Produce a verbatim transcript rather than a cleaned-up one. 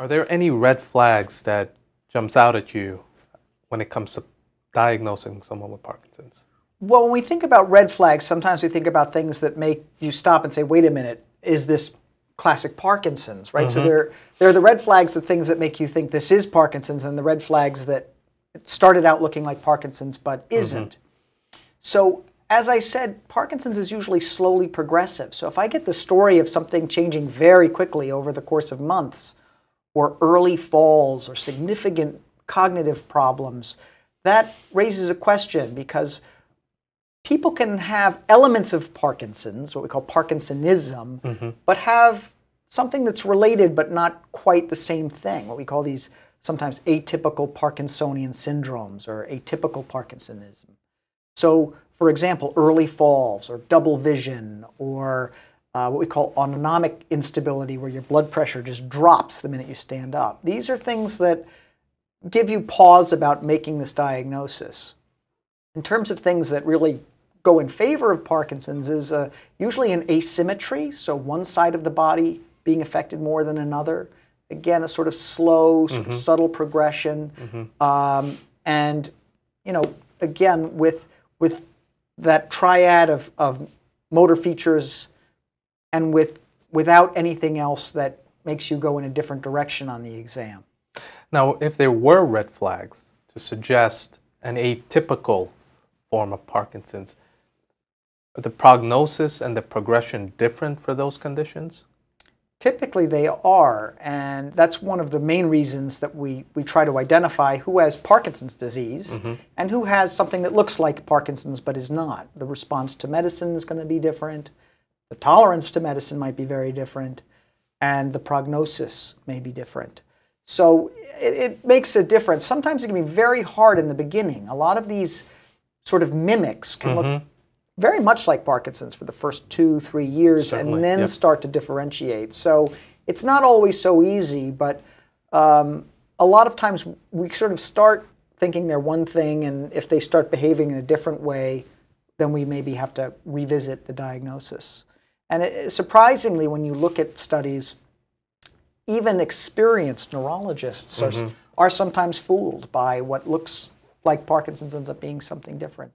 Are there any red flags that jumps out at you when it comes to diagnosing someone with Parkinson's? Well, when we think about red flags, sometimes we think about things that make you stop and say, wait a minute, is this classic Parkinson's, right? Mm-hmm. So there, there are the red flags, the things that make you think this is Parkinson's, and the red flags that started out looking like Parkinson's but isn't. Mm-hmm. So as I said, Parkinson's is usually slowly progressive. So if I get the story of something changing very quickly over the course of months, or early falls, or significant cognitive problems, that raises a question, because people can have elements of Parkinson's, what we call Parkinsonism, mm-hmm. but have something that's related but not quite the same thing, what we call these sometimes atypical Parkinsonian syndromes or atypical Parkinsonism. So, for example, early falls or double vision or uh, what we call autonomic instability, where your blood pressure just drops the minute you stand up. These are things that give you pause about making this diagnosis. In terms of things that really go in favor of Parkinson's is uh, usually an asymmetry, so one side of the body being affected more than another. Again, a sort of slow, sort mm-hmm. of subtle progression. Mm-hmm. um, and, you know, again, with, with that triad of, of motor features and with, without anything else that makes you go in a different direction on the exam. Now, if there were red flags to suggest an atypical form of Parkinson's, are the prognosis and the progression different for those conditions? Typically they are, and that's one of the main reasons that we, we try to identify who has Parkinson's disease mm-hmm. and who has something that looks like Parkinson's but is not. The response to medicine is going to be different, the tolerance to medicine might be very different, and the prognosis may be different. So it, it makes a difference. Sometimes it can be very hard in the beginning. A lot of these sort of mimics can mm-hmm. look very much like Parkinson's for the first two, three years, Certainly. and then yep. start to differentiate. So it's not always so easy, but um, a lot of times we sort of start thinking they're one thing, and if they start behaving in a different way, then we maybe have to revisit the diagnosis. And it, surprisingly, when you look at studies, even experienced neurologists mm-hmm. are, are sometimes fooled by what looks like Parkinson's ends up being something different.